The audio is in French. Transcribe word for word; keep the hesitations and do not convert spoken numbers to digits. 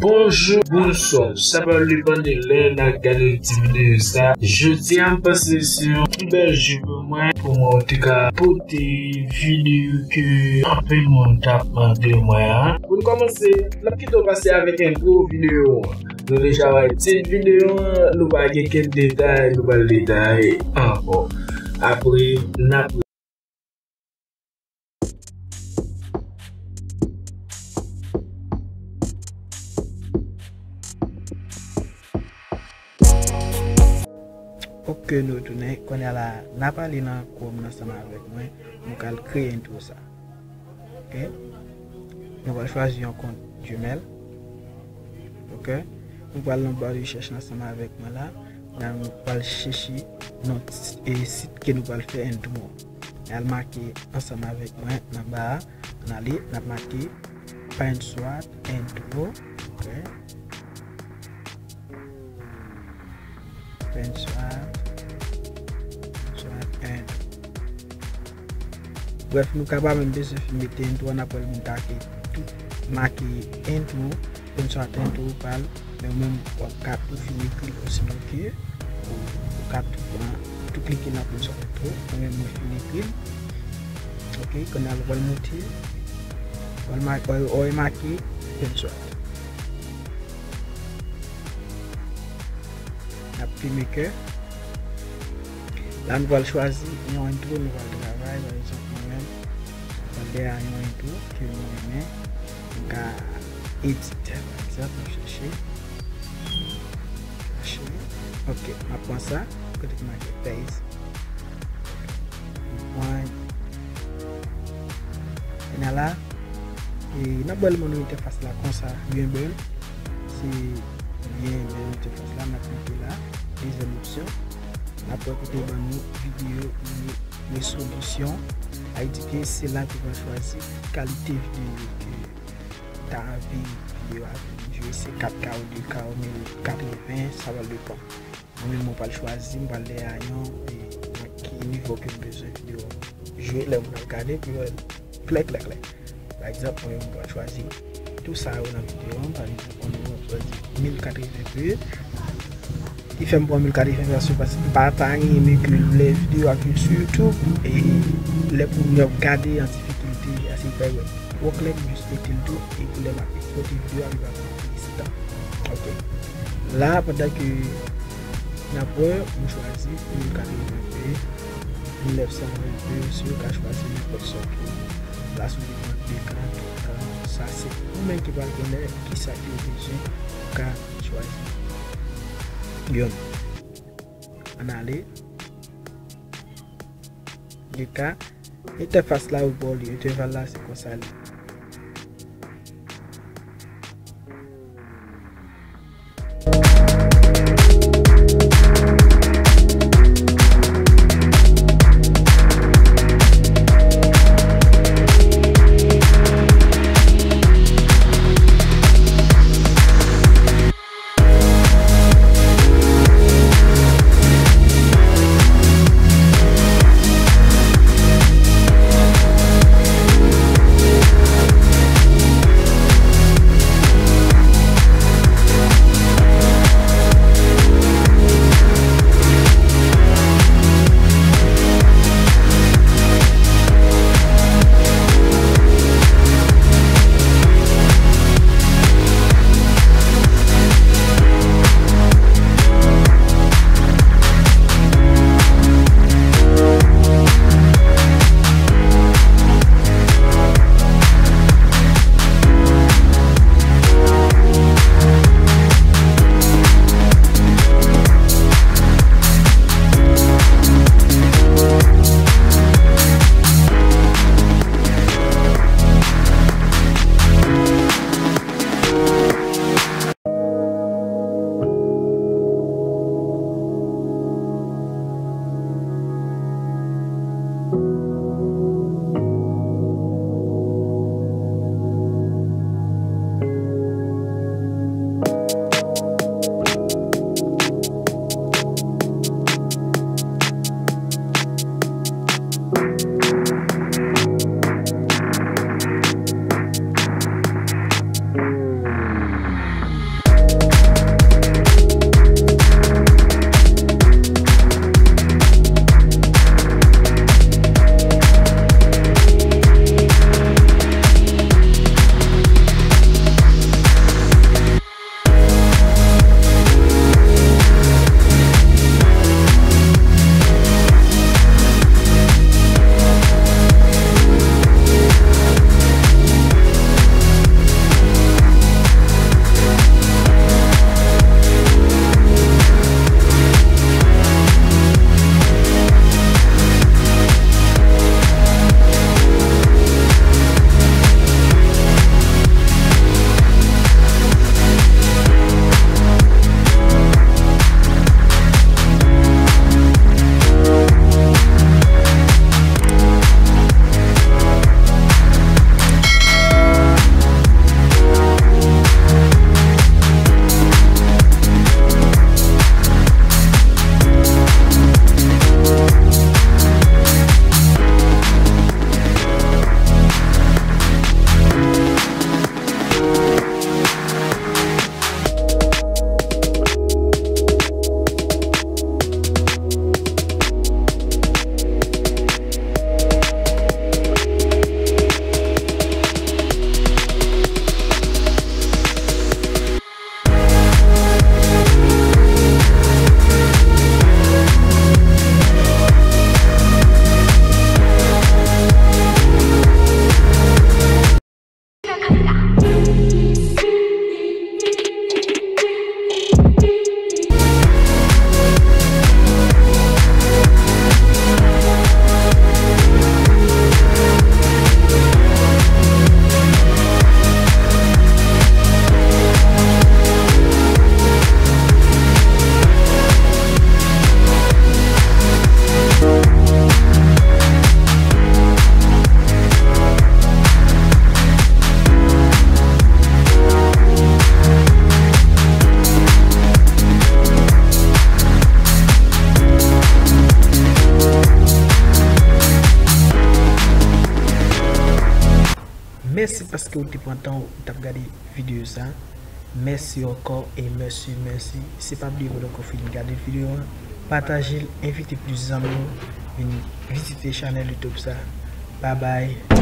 Bonjour, bonsoir, ça va lui bonner l'air, la galère diminuer ça. Je tiens à passer sur une belle jupe moins pour moi, en tout cas, pour tes vidéos que un peu mon tapement de moi. Pour commencer, la petite va passer avec un gros vidéo. Nous déjà ouais, cette vidéo, nous va aller quelques détails, nous va les détails. Ah bon, après, n'a pas. Que nous tourner qu'on a là n'a pas les noms comme ensemble avec moi nous allons créer tout ça. OK, nous allons choisir un compte jumelle. OK, nous allons aller chercher ensemble avec moi là, nous allons chercher notre site que nous allons faire un tour. Nous allons marquer ensemble avec moi en bas, on allait la marquer paint swap un tour. OK, paint swap. Bref, nous sommes capables de mettre un tour, on a pu tout marquer un tour, une sorte un tour par le même cap pour finir aussi bloqué. Au cap, tout cliquer dans une sorte de tour, on même finir pile. Ok, qu'on a le vol motif, on marque, marquer une sorte. La première que là, nous allons choisir un tour, nous allons travailler par exemple nous allons un tour que nous aimons, nous allons éditer par exemple, nous chercher, chercher, ok, on prend ça, on va marquer paste, on prend, et là, et nous allons interface là comme ça, bien belle, c'est bien belle interface là, on va cliquer là, deuxième option. Après écouter nos vidéos et les solutions à éduquer, c'est là que vous choisir qualité vidéo que tu as envie de jouer, c'est quatre K ou deux K ou quatre-vingts, ça va le bon. Moi-même, on va le choisir, on va aller à un niveau que vous besoin de vidéo. Jouer, là, vous regardez, puis vous cliquez, cliquez. Par exemple, on va choisir tout ça dans la vidéo, par exemple, on va choisir mille quatre-vingts p. Il fait un bon mille quatre-vingts version parce qu'il partage mais que les vidéos à YouTube et les pour garder en difficulté à cette période. Pour que les juste et tout et pour les marquer sur les vidéos arrivent à temps. Ok. Là pendant que d'abord on choisit mille quatre-vingts p, mille neuf cent vingt p sur qu'à choisir les personnes. Là sur les quarante, ça c'est vous-même qui va connaître qui ça qui est besoin qu'à choisir. Bien. On allait du cas interface là au bord l'intervalle là c'est comme ça merci parce que vous êtes content de regarder la vidéo. Merci encore et merci, merci. C'est pas oublier que vous regardez la vidéo. Partagez, invitez plus d'amis. Visitez la chaîne YouTube. Bye bye.